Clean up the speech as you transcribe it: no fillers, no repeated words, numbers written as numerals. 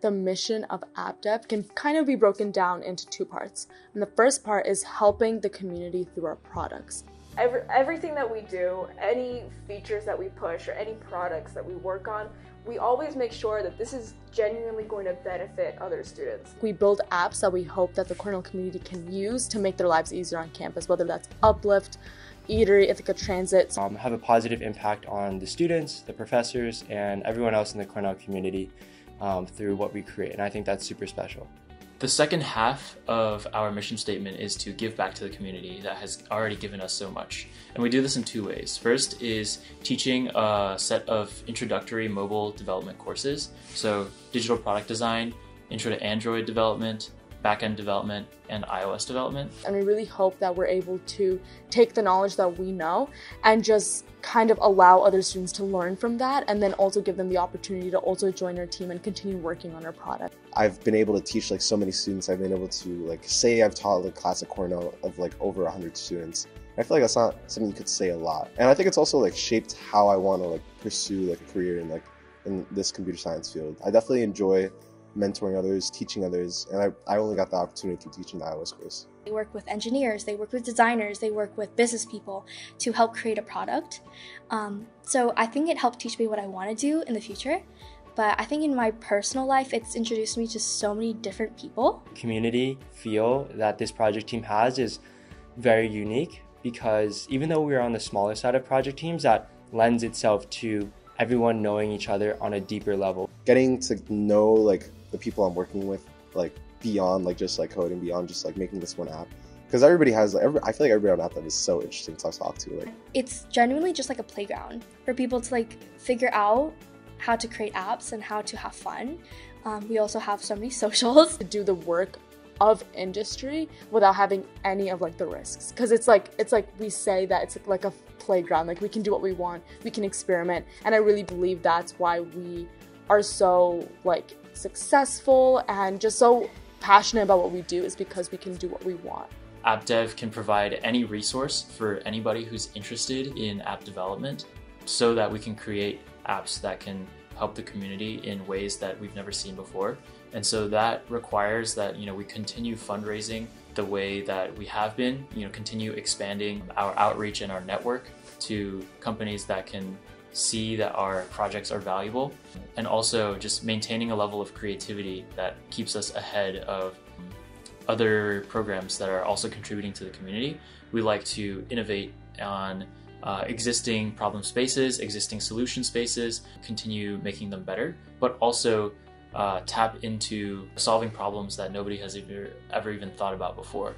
The mission of AppDev can kind of be broken down into two parts. And the first part is helping the community through our products. Everything that we do, any features that we push or any products that we work on, we always make sure that this is genuinely going to benefit other students. We build apps that we hope that the Cornell community can use to make their lives easier on campus, whether that's Uplift, Eatery, Ithaca Transit. Have a positive impact on the students, the professors, and everyone else in the Cornell community through what we create, and I think that's super special. The second half of our mission statement is to give back to the community that has already given us so much. And we do this in two ways. First is teaching a set of introductory mobile development courses. So digital product design, intro to Android development, backend development, and iOS development. And we really hope that we're able to take the knowledge that we know and just kind of allow other students to learn from that, and then also give them the opportunity to also join our team and continue working on our product. I've been able to teach like so many students. I've been able to say I've taught a class at Cornell of over 100 students. I feel like that's not something you could say a lot. And I think it's also shaped how I want to pursue a career in in this computer science field. I definitely enjoy mentoring others, teaching others, and I only got the opportunity to teach in the iOS course. They work with engineers, they work with designers, they work with business people to help create a product. So I think it helped teach me what I want to do in the future, but I think in my personal life it's introduced me to so many different people. The community feel that this project team has is very unique, because even though we're on the smaller side of project teams, that lends itself to everyone knowing each other on a deeper level. Getting to know the people I'm working with, beyond just coding, beyond just making this one app, because everybody has I feel like everybody on AppDev is so interesting to talk to. It's genuinely just a playground for people to figure out how to create apps and how to have fun. We also have so many socials to do the work of industry without having any of the risks, because it's like we say that it's like a playground, we can do what we want, we can experiment, and I really believe that's why we are so successful and just so passionate about what we do, is because we can do what we want. AppDev can provide any resource for anybody who's interested in app development, so that we can create apps that can help the community in ways that we've never seen before. And so that requires that we continue fundraising the way that we have been, continue expanding our outreach and our network to companies that can see that our projects are valuable, and also just maintaining a level of creativity that keeps us ahead of other programs that are also contributing to the community. We like to innovate on existing problem spaces, existing solution spaces, continue making them better, but also tap into solving problems that nobody has ever even thought about before.